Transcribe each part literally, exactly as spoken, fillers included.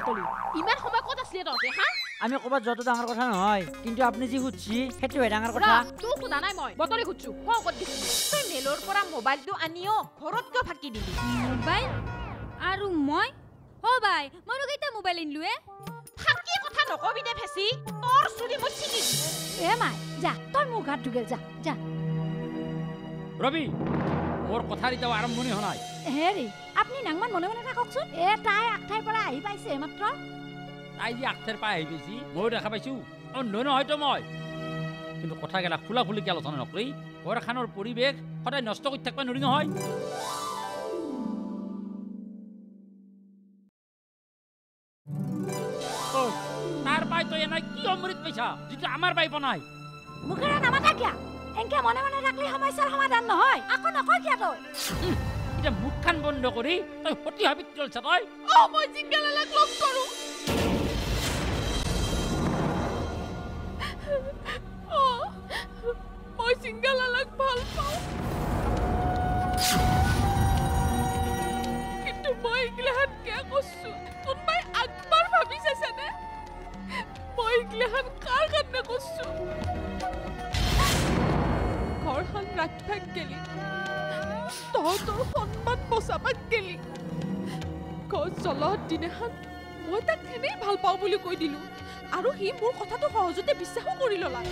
botoli. Iman homa kota sliya dote, ha? Ami koba joto dangar kotha noy. Kintu apni ji huchi, hetu hoy dangar kotha. Tu khuda nai moi. Botoli huchu. Ho kot dikhi. Toi melor pora mobile tu anio, horot kyo phaki dili. Mobile? Aru moi? Ho bai, monu keita mobile inlue? Phaki kotha nokobi de phesi. Tor suri moi chini. E mai, ja, toi mo ghat dugel ja, ja. Rabi, mor kothari ta aram mone honai. Heri, apni nangman mone mone thakoksun. E tai akthai pora ahi paise matro. Tai ji akthar pa ahi bechi, moi dekha paisu. Onno no hoyto moi. Kintu kotha gela khula khuli ki alochona nokori, ghor khanor poribek hotai nosto kori thakba nori no hoy. Oh, tar pai to enai ki amrit paisa, jitu amar pai ponai. Mukera namata kya? Enke mone mone rakli homaisar homadan nohoy. Ako nokoi kya toy? Eta mukhan bondo kori toi hoti habit cholcha toy. Oh moi jingalala klop koru. Oh moi jingalalak bhal pao. Kintu moi iglahan kya korchu? Tumbai akbar bhabisa sane. Moi iglahan kar karne korchu? Korhan rakpak geli, tohtor honman bosapak geli. Kau salah dinehan, mau tak ini bal pau buli koi dilu. Aru hi mur kotha tu khawajute bishahu kori lola.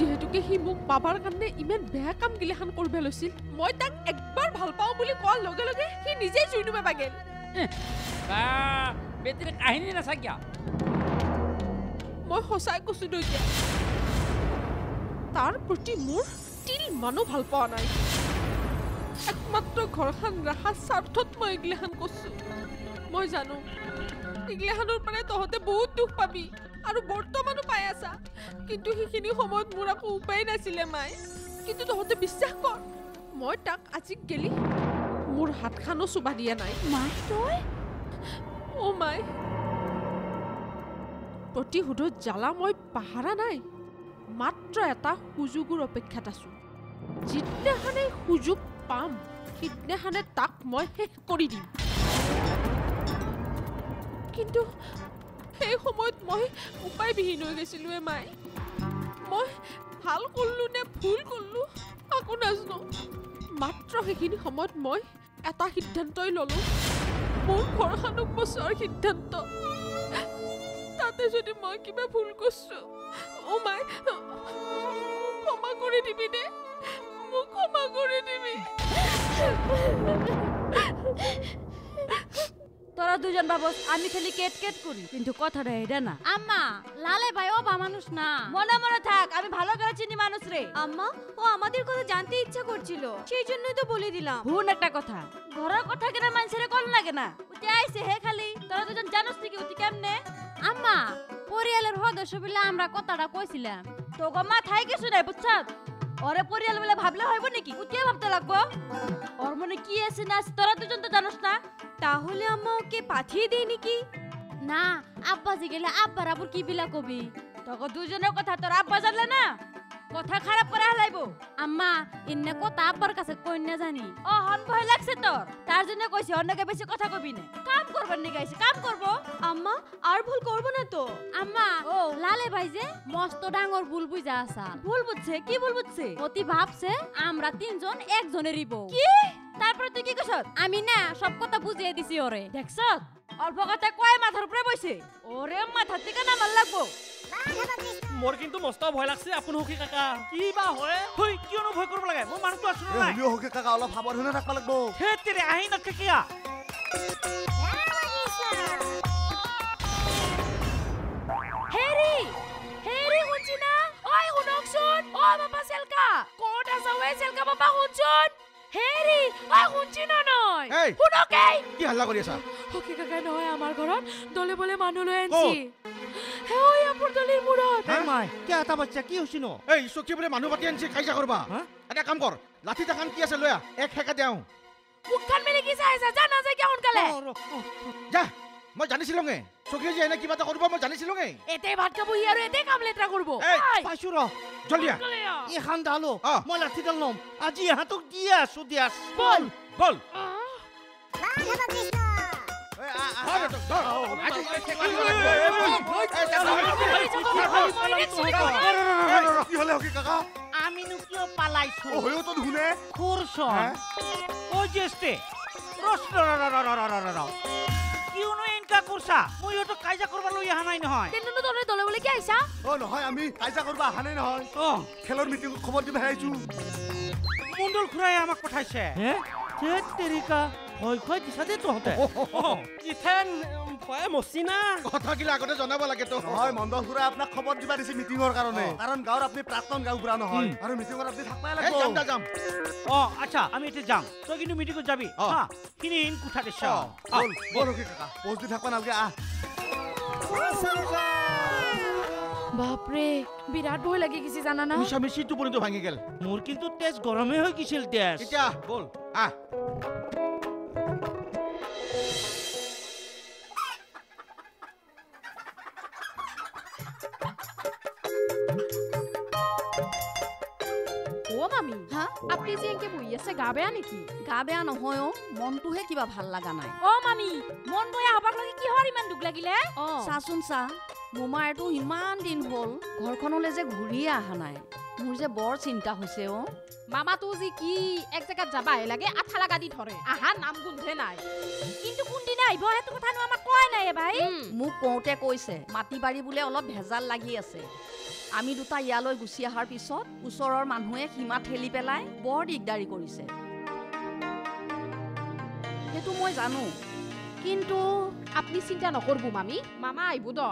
Jehetu ke hi muk babar karne iman behakam gelihan kor belosil. Mau tak ekbar bal pau buli koi loge loge hi nije junu me bagel. Ah, betri kahini nasa kya? Mau khosai kusudu je. Tar proti mur. Til manu bhal pawa nai. Ekmatro ghorkhan rakha sarthot moi iglehan korchu. Moi janu. Iglehanor pare tohote bahut dukh pabi. Aru bortomano pai asa. Kintu hikhini homoyot mur ako upai nasile mai. Kintu tohote biswas kor. Moi tak aji geli. Mur hatkhano suba diya nai. Mai toy. Oh mai. Proti hudo jala moi pahara nai. মাত্র এটা হুজুগুৰ অপেক্ষাত আছো জিতনেহানে হুজুক পাম জিতনেহানে তাক মই শেষ কৰি দিম কিন্তু এই সময়ত মই উপায় বিহীন হৈ গৈছিলো এ মাই মই ভাল কৰলো নে ভুল কৰলো আকো নাজনো মাত্ৰ সেইখিনি সময়ত মই এটা সিদ্ধান্তই ললো মোৰ ঘৰখনক বছৰ সিদ্ধান্ত তাতে যদি মই কিবা ভুল কৰিছো Oh my, ক্ষমা করে দিবি নে মোক ক্ষমা করে দিবি তোরা দুজন বাবস আমি খালি কেট কেট করি কিন্তু কথাটা এটা না আম্মা লালে ভাই ও বা মানুষ না মনে মনে থাক আমি ভালো করে চিনি মানুষ রে আম্মা ও আমাদের কথা জানতে ইচ্ছা করছিল সেই জন্যই তো বলে দিলাম ভুল একটা কথা ঘরের কথা কেন মানুষের কল লাগে না উঠে আইছে হে খালি তোরা দুজন জানোস কি উঠি কেমনে আম্মা পরিয়ালের সদস্য বলে আমরা কথাটা কইছিলাম তোগো মাথায় কিছু নাই বুঝছ ওরে পরিয়াল বলে ভাবলে হইব নাকি উঠিয়ে ভাবতে লাগবো ওর মনে কি আছে না তোরা দুজন তো জানোস না তাহলে আম্মা ওকে পাঠিয়ে দেই নাকি না আব্বা জি গেলে আব্বা রাবুর কি বিলা কবি তোগো দুজনের কথা তোর আব্বা জানলে না কথা খারাপ করে হলাইবো আম্মা ইন্না কথা আব্বার কাছে কই না জানি ও হন ভয় লাগছে তোর তার জন্য কইছি অন্যকে বেশি কথা কবি না কাম করবার নি গাইছে কাম করব আম্মা আর ভুল করব না তো আম্মা ও লালে ভাই যে মস্ত ডাঙর ভুল বুঝা আছা ভুল বুঝছে কি ভুল বুঝছে অতি ভাবছে আমরা তিনজন একজনেরই বউ কি তারপর তুই কি কইছস আমি না সব কথা বুঝিয়ে দিছি ওরে দেখছস অল্প কথা কয় মাথার উপরে বইছে ওরে মাথা থেকে না মাল লাগবো মোর কিন্তু মস্ত ভয় লাগছে আপন হকি কাকা কি বা হয় হই কিনো ভয় করব লাগে মোর মানুষ তো আসলে না হলি হকি কাকা ওলা ভাবর হই না থাকবা লাগবো হে তেরে আই না কাকিয়া হেরি হেরি হুচিনা ওই হুনকসন ও বাবা সেলকা কোড আসা ওই সেলকা বাবা হুনছন হেরি ওই হুনচিনা নয় হুনকে কি হাল্লা করিয়াছ হকি কাকা নয় আমার ঘরত দলে বলে মানু লই আনছি হেই আপর দলের মুরাদ মাই কি আতা বাচ্চা কি হইছিনো এই সখি বলে মানু পাতি আনছি কাইজা করবা এটা কাম কর লাঠি টাকান কি আছে লয়া এক হেকা দেও মুখখান মেলে কি চাইছা যা না যায় কেমন কালে যা মই জানিছিলংগে সখি যে এনে কিবা তা করব মই জানিছিলংগে এতে ভাত খাবো ই আর এতে কাম লেত্রা করব এই পাশু র জলদিয়া ই খান দালো মই লাঠি দলম আজি হাতক দিয়া সুদিয়াস বল বল রাধা কৃষ্ণ আমি নুকিও পালাইছো ওহয়ো তো ধুনে খুরসন ও জেস্তে প্রশ্ন কিউনো এনকা কুরসা মইও তো কাইজা করবা লই হানাই নহয় তেন ন দলে দলে বলে কি আইছা ও নহয় আমি কাইজা করবা হানাই নহয় ও খেলর মিটিং খবর দিবা আইছু মুন্ডল খুরায় আমাক পঠাইছে হে কে তরিকা হয় কই দিশা দে তো হতে ইথেন পায় মসিনা কথা কি লাগতে জানাব লাগে তো হয় মন্ডল খুরায় আপনা খবর দিবা দিছি মিটিংৰ কাৰণে কাৰণ গাঁৱৰ আপনি প্ৰাক্তন গাঁও বুৰা নহয় আৰু মিটিংৰ আপনি থাকবা লাগব এই জামটা জাম ও আচ্ছা আমি এতে যাম তো কিন্তু মিটিংত যাবি হা কিনি ইন কোঠা দেছ বল বল কি কাকা পজ দি থাকবা নালগে আ बाप रे विराट भय लागे किसी जाना ना मिशा मिशी तो पुरन तो भांगी गेल मोर किंतु तेज गरमे होय किछिल तेज इटा बोल आ ओ मामी हां आपनी जे के बुइया से गा बेया नेकी गा बेया न होयो मन तो हे किबा ভাল লাগা নাই ओ मामी मन बया हबाक लगे की हर इमान दुख लागिले सासुन सा মোমায়েতো ইমান দিন হল ঘৰখনলে যে ঘুৰি আহা নাই মোৰ যে বৰ চিন্তা হৈছে ও মামা তো জি কি এক জায়গা যাবাই লাগে আঠা লাগা দি ধৰে আহা নাম গুন্ধে নাই কিন্তু কোন দিনা আইব হেতু কথা ন আমাক কয় নাই ভাই মোক কোঁতে কৈছে মাটি বাড়ি বুলে অলপ ভেজাল লাগি আছে আমি দুটা ইয়ালৈ গুছি আহাৰ পিছত উচৰৰ মানুহে হিমা ঠেলি পেলাই বৰ দিগদাৰি কৰিছে হেতু মই জানো কিন্তু আপুনি চিন্তা নকৰব মামি মামা আইব দ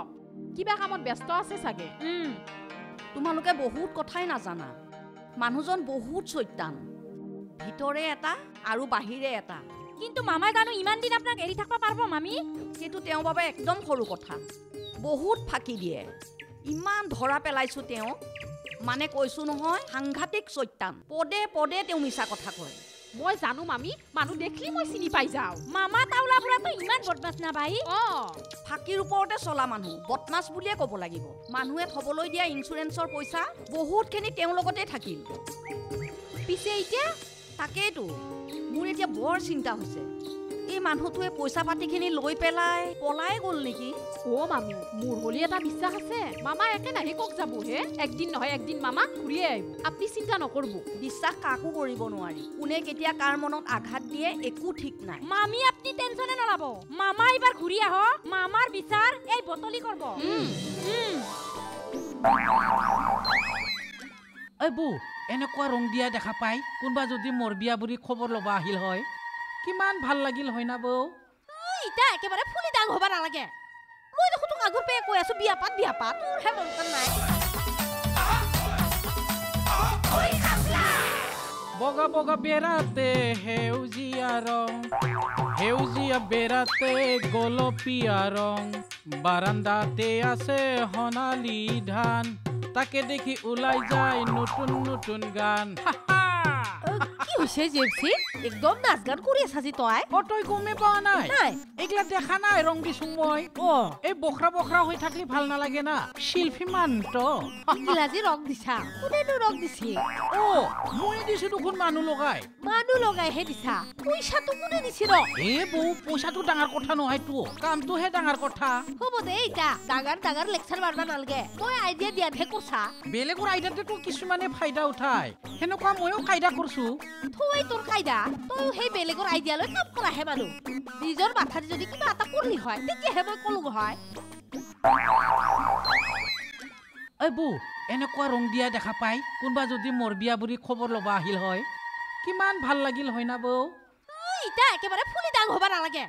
কিবা কামত ব্যস্ত আছে সাগে তোমালোকে বহুত কথাই না জানা মানুহজন বহুত শয়তান ভিতরে এটা আৰু বাহিরে এটা কিন্তু মামা জানো ইমান দিন আপোনাক এৰি থাকবা পারবো মামি সেটো তেও বাবে একদম খৰু কথা বহুত ফাকি দিয়ে ইমান ধৰা পেলাইছো তেও মানে কৈছো নহয় সাংঘাতিক শয়তান পদে পদে তেও মিছা কথা কয় মই জানো মামি মানু দেখলি মই চিনি পাই যাও মামা তাউলা বুড়া তো ইমান বদমাস না ভাই অ ফাকির উপরতে চলা মানু বদমাস বুলিয়ে কব লাগিব মানুহে থবলৈ দিয়া ইনস্যুরেন্সৰ পইচা বহুতখিনি তেও লগতে থাকিল পিছে ইটা তাকেটো মোৰ এতিয়া বৰ চিন্তা হৈছে এই মানুহটোৱে পইচা পাতিখিনি লৈ পেলাই পলাই গল নেকি ও মামি মোৰ হলি এটা বিশ্বাস আছে মামা একে নাহি কক যাব হে একদিন নহয় একদিন মামা ঘুৰি আহিব আপুনি চিন্তা নকৰব বিশ্বাস কাকো কৰিব নোৱাৰি কোনে কেতিয়া কাৰ মনত আঘাত দিয়ে একো ঠিক নাই মামি আপুনি টেনচনে নলাব মামা এবাৰ ঘুৰি আহ মামাৰ বিচাৰ এই বটলি কৰব এই বু এনেকুৱা ৰং দিয়া দেখা পাই কোনবা যদি মোৰ বিয়া বুৰি খবৰ লবা আহিল হয় কিমান ভাল লাগিল হয় না বৌ ইটা একেবারে ফুলি ডাঙ হবা না লাগে মই দেখো তো আগৰ পে কৈ আছো বিয়া পাত বিয়া পাত তোৰ হে মন নাই ওই খাবলা বগা বগা বেরাতে হেউজিয়া রং হেউজিয়া বেরাতে গোলপিয়া রং বারান্দাতে আছে হনালি ধান তাকে দেখি উলাই যায় নতুন নতুন গান एकदम नाच गान बेलेगर आइडिया किसुमाने फायदा उठाय मयो फायदा करसु থৈ তোর কাইদা তুই হে বেলেগৰ আইডিয়া লৈ কাম কৰা হে মানুহ নিজৰ মাথাত যদি কিবা এটা পৰি হয় তেতিয়া হে মই কলু হয় এই বু এনেকুৱা ৰং দিয়া দেখা পাই কোনবা যদি মোৰ বিয়া বুৰি খবৰ লবা আহিল হয় কিমান ভাল লাগিল হয় না বৌ ইটা একেবাৰে ফুলি ডাঙ হবা না লাগে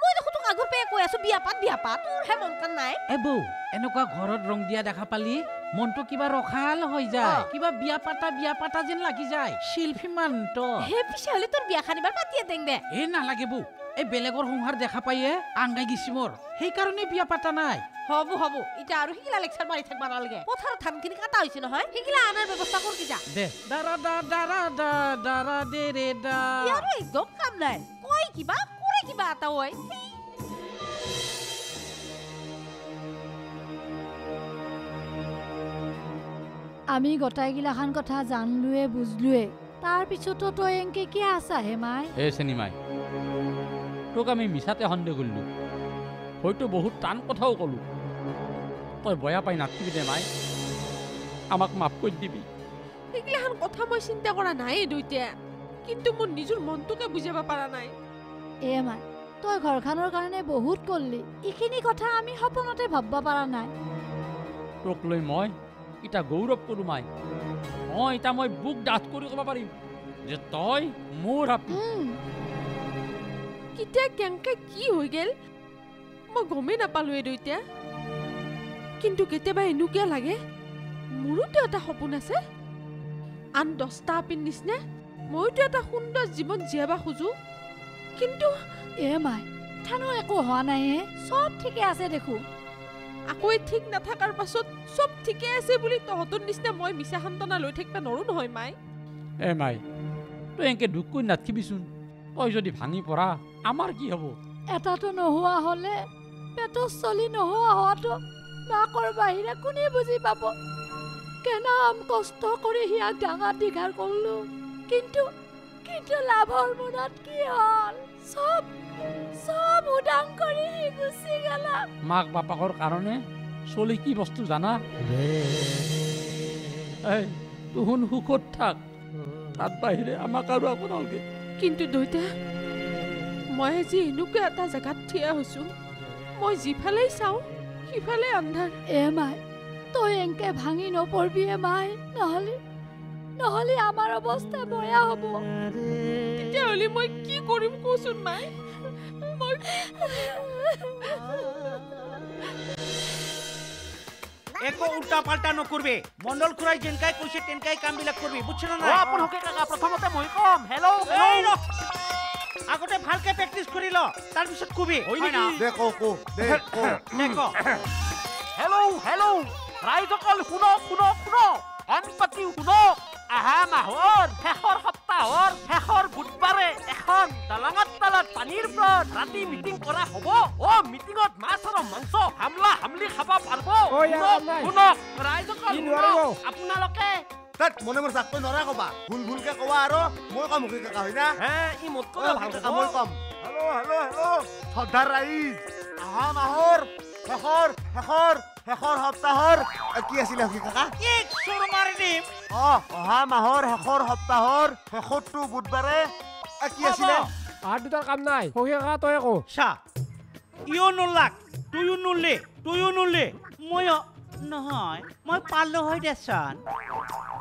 মই দেখো তো আগৰ পে কৈ আছো বিয়া পাত বিয়া পাত তোৰ হে মন কান নাই এই বৌ এনেকুৱা ঘৰত ৰং দিয়া দেখা পালি মনটো কিবা ৰখাল হৈ যায় কিবা বিয়া পাতা বিয়া পাতা যেন লাগি যায় শিল্পী মানত হে পিছে হলে তোর বিয়া খানিবাৰ পাতিয়ে দেং দে এ না লাগে বু এই বেলেগৰ সংহাৰ দেখা পাইয়ে আংগাই গিছি মোৰ সেই কাৰণে বিয়া পাতা নাই হব হব ইটা আৰু হিগিলা লেকচাৰ মাৰি থাকবা নালগে পথাৰ ধানখিনি কাটা হৈছে নহয় হিগিলা আনাৰ ব্যৱস্থা কৰ কি যা দে দাৰা দা দাৰা দা দাৰা দে ৰে দা ইয়াৰ একদম কাম নাই কই কিবা কৰে কিবা এটা হয় আমি গটাইগিলাখান কথা জানলুয়ে বুঝলুয়ে তার পিছতো তই এনকে কি আছা হে মাই এ সেনি মাই তোক আমি মিছাতে সন্দেহ কৰিলো হয়তো বহুত টান কথাও কলো তই বয়া পাই নাতিবি দে মাই আমাক মাফ কই দিবি এগলাহন কথা মই চিন্তা কৰা নাই দুইটা কিন্তু মোৰ নিজৰ মনটোকে বুজাবা পাৰা নাই এ মাই তই ঘৰখানৰ কাৰণে বহুত কললি ইখিনি কথা আমি সপোনতে ভাববা পাৰা নাই তোক লৈ মই ইটা গৌৰৱ কৰো মাই মই ইটা মই বুক দাঁত কৰি কবা পাৰিম যে তই মোৰ আপু কিটা কেনকা কি হৈ গেল মই গমে নাপালো এ দুইটা কিন্তু কেতিয়াবা এনুকে লাগে মোৰতো এটা সপোন আছে আন দস্তা পিন নিছনে মইতো এটা সুন্দৰ জীৱন জীয়াবা খুজু কিন্তু এ মাই থানো একো হোৱা নাই সব ঠিকে আছে দেখো আকো ঠিক না থাকাৰ পাছত সব ঠিকে আছে বুলি তহতৰ নিছনা মই মিছা হান্তনা লৈ থাকবা নৰু নহয় মাই এ মাই তই এনকে দুকৈ নাথিবিচোন তই যদি ভাঙি পড়া আমাৰ কি হ'ব এটাটো নহোৱা হলে পেটো চলি নহোৱা হটো মা কৰ বাহিৰে কোনে বুজি পাব কেনা আম কষ্ট কৰি হিয়া ডাঙা দিঘাৰ কৰলো কিন্তু কিন্তু লাভৰ মনত কি হল সব সব উদাং কৰি গুছি গেল মাক বাপাকৰ কাৰণে চলি কি বস্তু জানা এই তুহুন হুকত থাক তাত বাহিৰে আমাক আৰু আপোনালকে কিন্তু দুইটা মই আজি নুকে এটা জাগাত থিয়া হৈছো মই জিফালে চাও কিফালে আন্ধাৰ এ মাই তই এনকে ভাঙি নপৰবি এ মাই নহলে নহলে আমাৰ অৱস্থা বেয়া হ'ব তেতিয়া হলি মই কি কৰিম কোচোন মাই মই একো উল্টা পাল্টা নকৰবে মণ্ডল খুৰাই যেনকাই কৈছে তেনকাই কাম বিলাক কৰবি বুঝছনা না আপোন হকে কাকা প্ৰথমতে মই কম হেল্ল' হেল্ল' আগতে ভালকে প্ৰেক্টিছ কৰি ল তাৰ পিছত কবি হয় না দেখো কো দেখো দেখো হেল্ল' হেল্ল' ৰাইজকল শুনো শুনো শুনো অনপতি শুনো আহা মাহৰ শেষৰ সপ্তাহৰ শেষৰ বুধবাৰে এখন দলঙত তলত পানীৰ ওপৰত ৰাতি মিটিং কৰা হ'ব অ মিটিঙত মাছ আৰু মাংস হামলা হামলি খাব পাৰব শুনো ৰাইজকল আপোনালোকে tat mone mor sakto nora koba bhul bhul ke koba aro moi kam ke ka hoina he i mot ko bhal ka moi kam hello hello hello sadar rais aha mahor khor khor khor haptahor ki asile ki kaka ek sur maridim oh aha mahor khor haptahor khottu budbare ki asile aadu tar kam nai hoye ka toy ko sha you no luck do you no le do you no le moi নহয় মই পালো হয় দেছান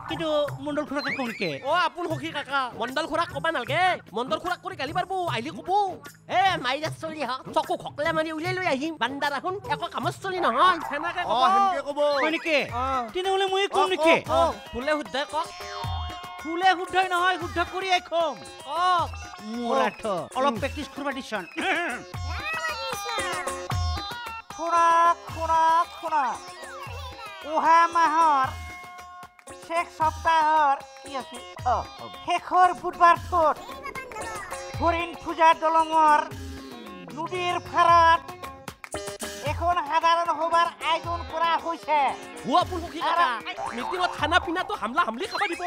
কিন্তু মণ্ডল খুৰাকে কোনকে অ আপোন hockey কাকা মণ্ডল খুৰাক কবা নালগে মণ্ডল খুৰাক কৰি গালি পারবো আইলি কব এ মাইৰা চলি হ চকু খকলা মানি উলাই লৈ আহিম বান্দা ৰাখোন একো কামছ চলি নহয় হেনাকে কব অ হেনকে কব কোনকে তিনে হলে মই কোনকে ফুলে হুদ্ধা কক ফুলে হুদ্ধাই নহয় হুদ্ধা কৰি আইখম অ মোৰাঠ অলপ প্ৰেক্টিছ কৰবা দিছন খুৰা খুৰা খুৰা ওহা মাহৰ শেষ সপ্তাহৰ কি আছে অ শেষৰ বুধবাৰ তোত হৰিণ পূজা দলঙৰ নদীৰ ফাৰত এখন সাধাৰণ সভাৰ আয়োজন কৰা হৈছে হুৱা পুলকি কাকা মিটিঙত খানা পিনা তো হামলা হামলি খাব দিব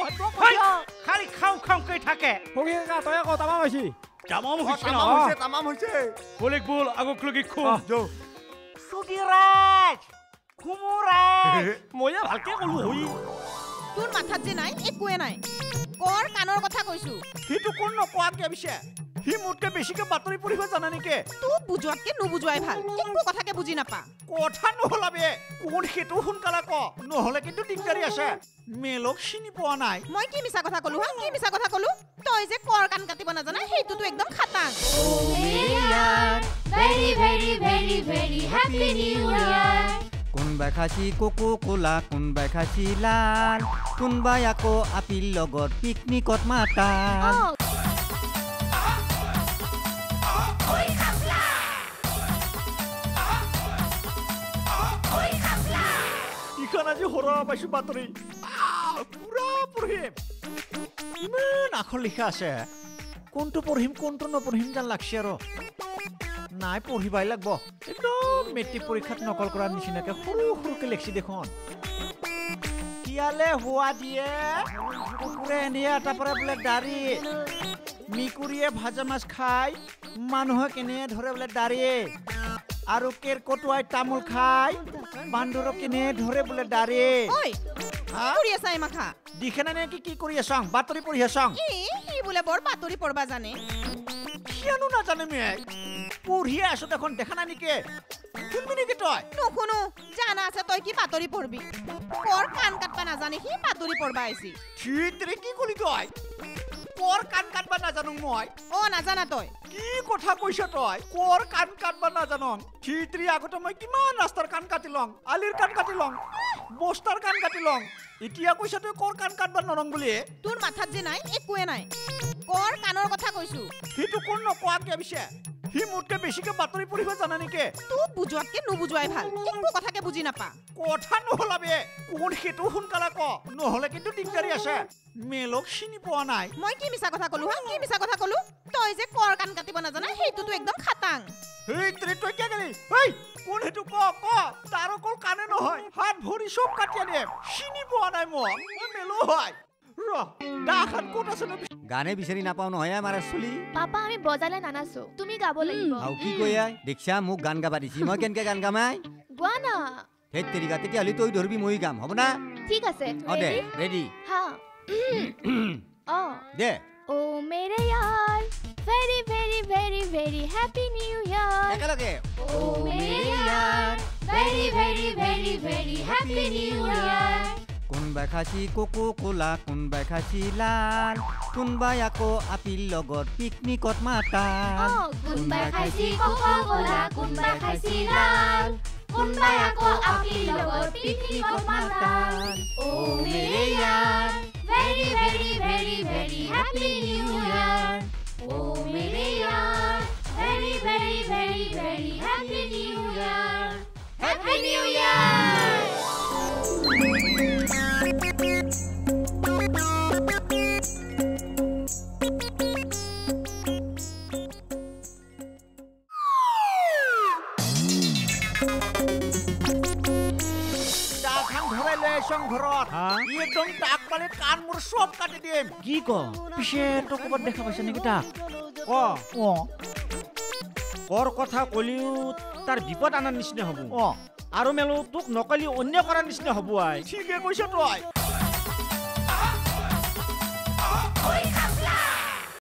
খালি খাওঁ খাওঁ কৈ থাকে পুলকি কাকা তই কও তামাম হৈছে তামাম হৈছে তামাম হৈছে তামাম হৈছে পুলিক বুল আগক লগি খুব যো সুদিৰাজ কুমুরাই মইয়া ভালকে কলু হই তোর মাথাত যে নাই একোৱে নাই কর কানৰ কথা কইছু হিটো কোন নকোৱা কে বিছে হি মুটকে বেছিকে বাতৰি পঢ়িবা জানা নিকে তু বুজোৱাকে নুবুজোৱাই ভাল একো কথাকে বুজি নাপা কথা নহলাবে কোন হিটো হুনকালা ক নহলে কিন্তু দিগদাৰি আছে মেলক চিনি পোৱা নাই মই কি মিছা কথা কলু হা কি মিছা কথা কলু তই যে কর কান কাটিব না জানা হেতু তো একদম খাতাং ও ইয়ার very very very very happy new year Kunbai khasi coca cola kunbai khasi lal kunbai ako apil logot picnicot matal Oi khapla Oi khapla Ikhana je hora paisu batri pura porhim Iman akhon likha ase kontu porhim kontu no porhim jan lakshi aro নাই পঢ়িবাই লাগব একদম matric পৰীক্ষাত নকল কৰা নিচিনাকে সৰু সৰুকে লেখি দেখোন কিয়ালে হোৱা দিয়ে কুকুৰে এনিয়া তাপৰে বোলে দাৰি মিকুৰিয়ে ভাজা মাছ খায় মানুহে কেনে ধৰে বোলে দাৰি আরুকের কোটুয়ায় তামুল খায় বান্দরকে নে ধরে বলে ডারে ওই কুড়িয়া সাই মাখা দেখে না নাকি কি করিয়া সং বাতরি পড়িয়া সং ই ই বলে বড় বাতরি পড়বা জানে কেন না জানে মে পড়িয়া আসো তখন দেখা না নিকে শুনবি নাকি তুই তখনো জানা আছে তুই কি বাতরি পড়বি পর কান কাটবা না জানে কি বাতরি পড়বা আইছি ঠিক রে কি করি তুই পর কান কাটবা না জানো মই ও না জানা তুই কি কথা কইছ তুই কর কান কাটবা না জানো চিত্রি আগত মই কিমান রাস্তার কান কাটিলং আলির কান কাটিলং বস্তার কান কাটিলং ইতিয়া কইছ তুই কর কান কাটবা নরং বলি তোর মাথাত যে নাই একোয়ে নাই কর কানৰ কথা কইছু হিতু কোন নকোৱা কে বিছে হি মুটকে বেছিকে বাতৰি পঢ়িব জানা নিকে তুই বুজৱাকে নুবুজৱাই ভাল একো কথাকে বুজি নাপা কথা নহলাবে কোন হেতু হুনকালা ক নহলে কিন্তু দিগদাৰি আছে মেলক চিনি পোৱা নাই মই কি মিছা কথা কলু হা কি মিছা কথা কলু তই যে কৰ কান কাটিব না জানা হেতু তুই একদম খাতাং হেই তই তই কি গলি হেই কোন হেতু ক ক তার কল কানে নহয় হাত ভৰি সব কাটিয়া নে চিনি পোৱা নাই মই মেলো হয় ৰ দাখান কোটা চলে গানে বিচাৰি নাপাও নহয় আমাৰ চুলি পাপা আমি বজালে নানাছো তুমি গাব লাগিব আৰু কি কইয়াই দেখছা মোক গান গাবা দিছি মই কেনকে গান গামাই গোৱা না হে তৰিকাতে কি আলি তই ধৰবি মই গাম হ'ব না ঠিক আছে ৰেডি ৰেডি হা অ দে ও মেৰে ইয়াৰ very very very very happy new year একেলগে ও মেৰে ইয়াৰ very very very very happy new year কোনবা খাসি কোকো কোলা কোনবা খাসি লাল কোনবা আকো আপিল লগত পিকনিকত মাতা কোনবা খাসি কোকো কোলা কোনবা খাসি লাল কোনবা আকো আপিল লগত পিকনিকত মাতা ও মেরে ইয়ার very very very very happy new year ও মেরে ইয়ার very very very very happy new year happy new year एकदम टाक पाले कान मोर सब काटे देम की क पिसे तो कोबर देखा पैसा ने किटा क ओ और কথা কলিউ তার বিপদ আনার নিচনে হবু অ আৰু মেলো তোক নকলি অন্য কৰাৰ নিচনে হবু আই ঠিকে কৈছ তই